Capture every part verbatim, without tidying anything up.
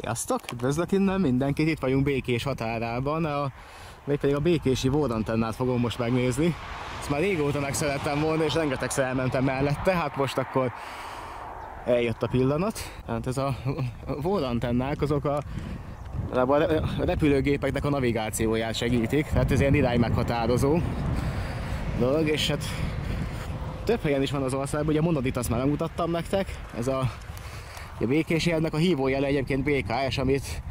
Sziasztok! Üdvözlök innen mindenkit! Itt vagyunk Békés határában, a, mégpedig a Békési vé o er antennát fogom most megnézni. Ezt már régóta meg szerettem volna, és rengetegszer elmentem mellette, hát most akkor eljött a pillanat. Tehát ez a vé o er antennák, azok a, a repülőgépeknek a navigációját segítik, tehát ez ilyen irány meghatározó dolog, és hát több helyen is van az országban, ugye a Monodit azt már megmutattam nektek, ez a A Békési ennek a hívójele egyébként bé ká es, amit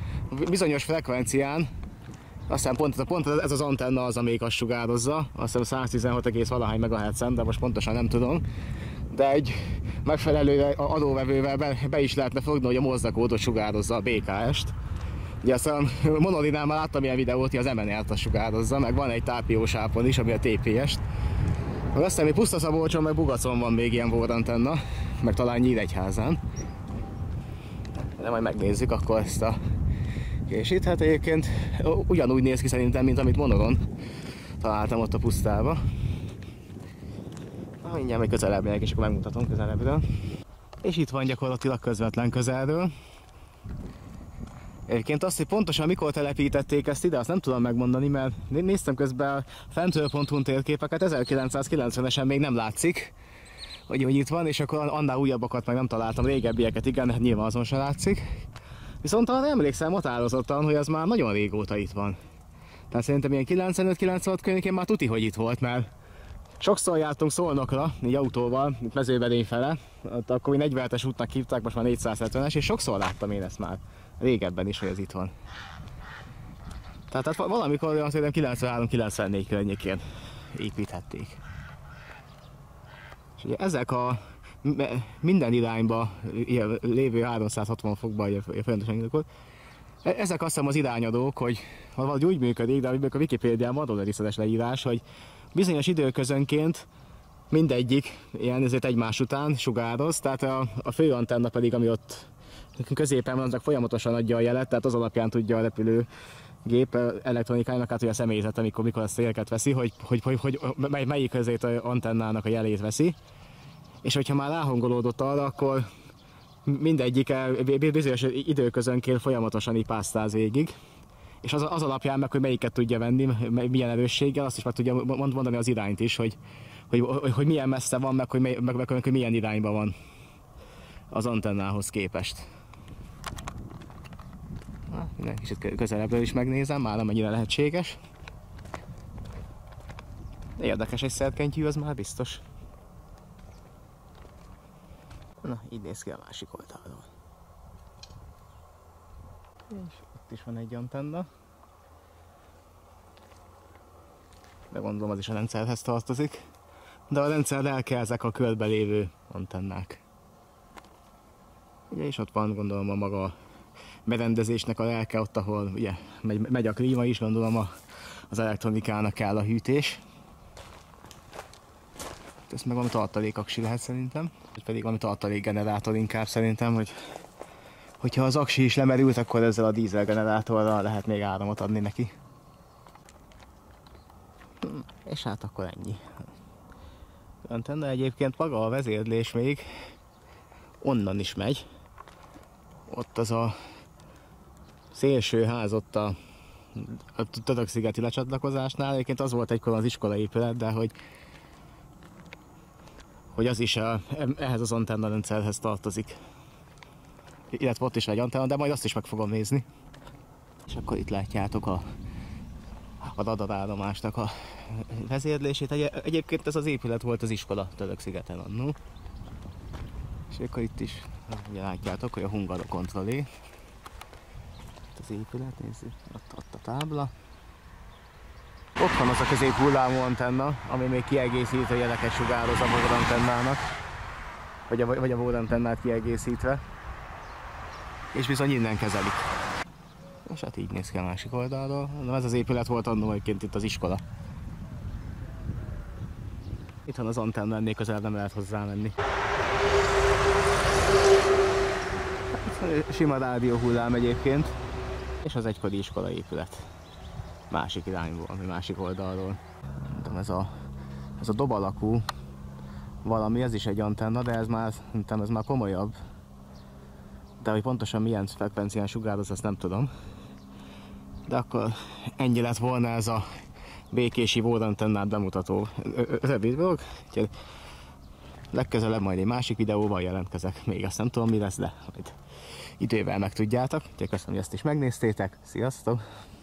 bizonyos frekvencián, aztán pont, pont ez az antenna az, amelyik azt sugározza, aztán száztizenhat egész valahány megahertzen, de most pontosan nem tudom. De egy megfelelő adóvevővel be, be is lehetne fogni, hogy a mozdakódot sugározza a bé ká est. Ugye aztán Monodinál már láttam ilyen videót, hogy az em en el-t sugározza, meg van egy tápiósápon is, ami a té pé est. Aztán még Pusztaszabolcson, meg Bugacon van még ilyen vé o er antenna, meg talán Nyíregyházán. De majd megnézzük akkor ezt a későt. Hát egyébként ugyanúgy néz ki szerintem, mint amit Monoron találtam ott a pusztába. Na, mindjárt még közelebb megyek, és akkor megmutatom közelebbről. És itt van gyakorlatilag közvetlen közelről. Egyébként azt, hogy pontosan mikor telepítették ezt ide, azt nem tudom megmondani, mert néztem közben a fentről pont hu térképeket, ezerkilencszázkilencvenesen még nem látszik, hogy, hogy itt van, és akkor annál újabbakat meg nem találtam, régebbieket igen, hát nyilván azon sem látszik. Viszont arra emlékszem határozottan, hogy az már nagyon régóta itt van. Tehát szerintem ilyen kilencvenöt kilencvenhat környékén már tuti, hogy itt volt, mert sokszor jártunk Szolnokra, így autóval, itt Mezőverény fele, ott akkor negyvenhetes útnak hívták, most már négyszázhetvenes, és sokszor láttam én ezt már, régebben is, hogy ez itt van. Tehát, tehát valamikor azt hiszem kilencvenhárom kilencvennégy környékén építhették. És ugye ezek a minden irányba ilyen, lévő háromszázhatvan fokban, ugye folyamatosan indulok, ezek azt hiszem az irányadók, hogy valahogy úgy működik, de amikor a Wikipédiában adó részletes leírás, hogy bizonyos időközönként mindegyik ilyen ezért egymás után sugároz, tehát a, a fő antenna pedig, ami ott középen van, annak folyamatosan adja a jelet, tehát az alapján tudja a repülő gép elektronikájának, hát ugye a személyzet, amikor mikor azt a jeleket veszi, hogy, hogy, hogy, hogy mely, melyik közét a antennának a jelét veszi. És hogyha már ráhangolódott arra, akkor mindegyik bizonyos időközönként folyamatosan ipásztáz végig. És az, az alapján meg, hogy melyiket tudja venni, milyen erősséggel, azt is meg tudja mondani az irányt is, hogy, hogy, hogy, hogy milyen messze van, meg hogy, meg, meg hogy milyen irányban van az antennához képest. Minden kicsit közelebbről is megnézem, már amennyire lehetséges. Érdekes egy szerkentyű, az már biztos. Na, így néz ki a másik oldalról. És ott is van egy antenna. De gondolom, az is a rendszerhez tartozik. De a rendszer elkezdek a körbe lévő antennák. Ugye, és ott van gondolom a maga berendezésnek a lelke ott, ahol ugye megy, megy a klíma is, gondolom a, az elektronikának kell a hűtés. Ez meg valami tartalékaksi lehet szerintem, vagy pedig valami tartalékgenerátor inkább szerintem, hogy hogyha az aksi is lemerült, akkor ezzel a dízelgenerátorral lehet még áramot adni neki. És hát akkor ennyi. Antenna egyébként maga a vezérlés még onnan is megy. Ott az a szélső ház ott a, a török-szigeti lecsatlakozásnál, egyébként az volt egykor az iskolaépület, de hogy, hogy az is a, ehhez az antennarendszerhez tartozik. Illetve ott is egy antenna, de majd azt is meg fogom nézni. És akkor itt látjátok a, a radarállomásnak a vezérlését. Egy, egyébként ez az épület volt az iskola Török-szigeten annó. És akkor itt is, ugye látjátok, hogy a hungarokontrollé. Itt az épület, nézzük, ott, ott a tábla. Ott van az a középhullámú antenna, ami még kiegészít a jeleket sugároz a vé o er antennának. Vagy a, vagy a vé o er antennát kiegészítve. És bizony innen kezelik. És hát így néz ki a másik oldalról. Na, ez az épület volt annól egyébként itt az iskola. Itt van az antenna, ennél közel nem lehet hozzá menni. Sima rádióhullám egyébként, és az egykori iskola épület. Másik irányból, ami másik oldalról. Nem tudom, ez a, ez a dob alakú valami, ez is egy antenna, de ez már, nem tudom, ez már komolyabb. de hogy pontosan milyen frekvencián sugárhoz, azt nem tudom. De akkor ennyi lett volna ez a Békési vé o er antennát bemutató rövid dolog. Úgyhogy legközelebb majd egy másik videóval jelentkezek. Még azt nem tudom, mi lesz, de majd idővel megtudjátok. Úgyhogy köszönöm, hogy ezt is megnéztétek. Sziasztok!